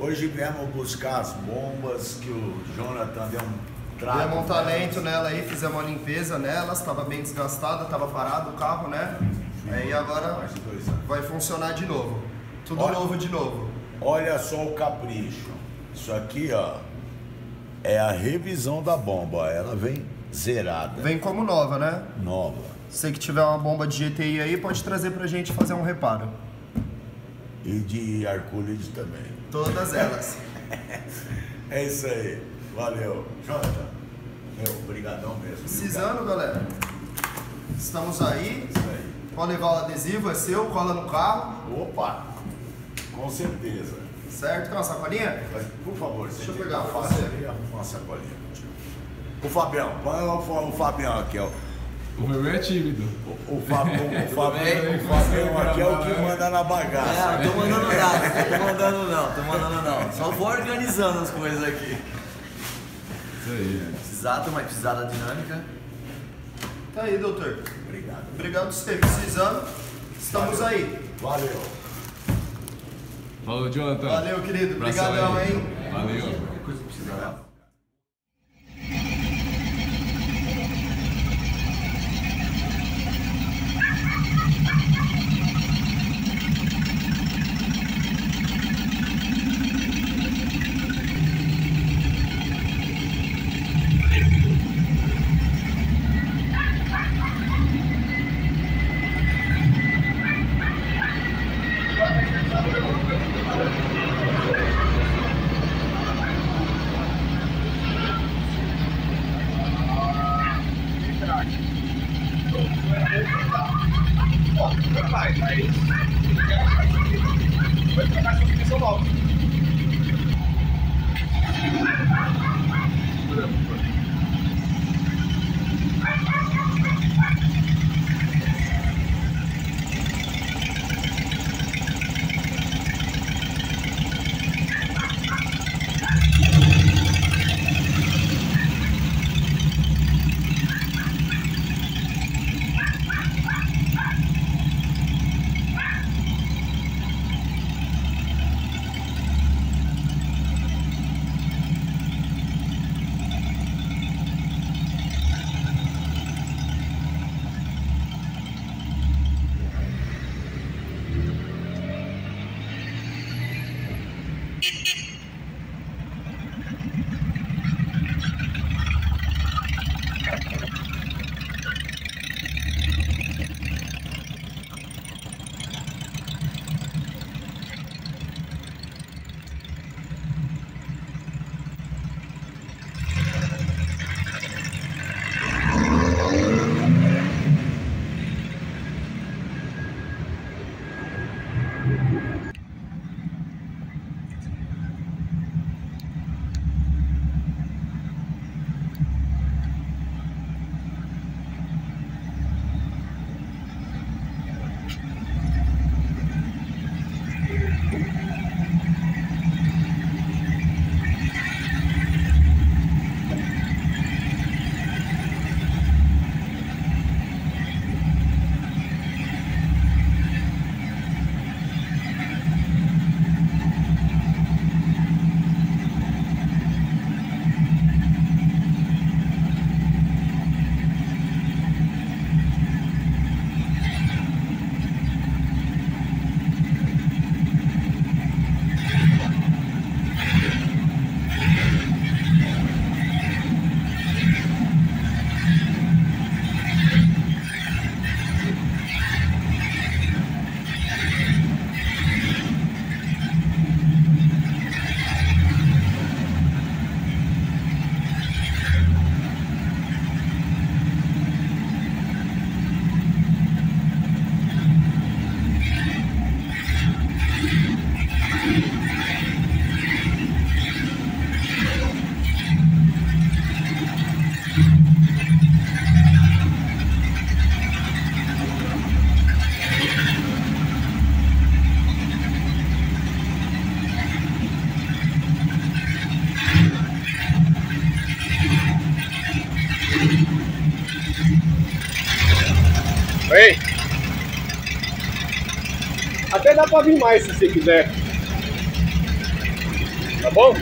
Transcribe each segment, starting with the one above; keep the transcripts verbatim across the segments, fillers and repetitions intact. Hoje viemos buscar as bombas que o Jonathan deu um trato. Deu um talento nela aí, fizemos uma limpeza nelas, estava bem desgastada, estava parado o carro, né? Aí agora vai funcionar de novo. Tudo olha, novo de novo. Olha só o capricho. Isso aqui, ó, é a revisão da bomba. Ela vem zerada. Vem como nova, né? Nova. Você que tiver uma bomba de G T I aí, pode trazer pra gente fazer um reparo. E de Arcúlides também. Todas elas. É isso aí. Valeu. Jonathan, meu, obrigadão mesmo. Precisando, galera. Estamos aí. Isso aí. Pode levar o adesivo, é seu, cola no carro. Opa, com certeza. Certo? Quer uma sacolinha? Mas, por favor, deixa eu pegar uma sacolinha. Uma sacolinha. O Fabião, põe o Fabião aqui, ó. O meu é tímido. O Fabião aqui é o que manda na bagaça. É, não tô mandando nada, tô mandando não, tô mandando não. Só vou organizando as coisas aqui. Isso aí. Precisado, mas precisado da dinâmica. Tá aí, doutor. Obrigado. Obrigado por você ter precisando. Estamos Valeu. aí. Valeu. Falou, Jonathan. Valeu, querido. Obrigadão, hein? Valeu. Qualquer coisa que precisar. Ei. Até dá pra vir mais se você quiser. Tá bom?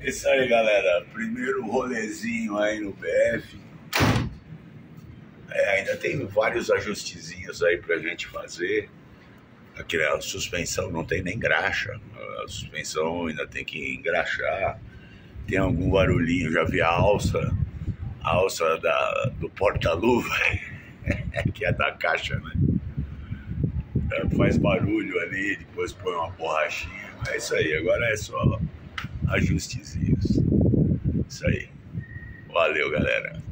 É isso aí, galera, primeiro rolezinho aí no B F. É, ainda tem vários ajustezinhos aí pra gente fazer. Aqui a suspensão não tem nem graxa, a suspensão ainda tem que engraxar. Tem algum barulhinho, já vi a alça, a alça da, do porta-luva, que é da caixa, né? É, faz barulho ali, depois põe uma borrachinha. É isso aí, agora é só ajustezinhos. Isso aí. Valeu, galera.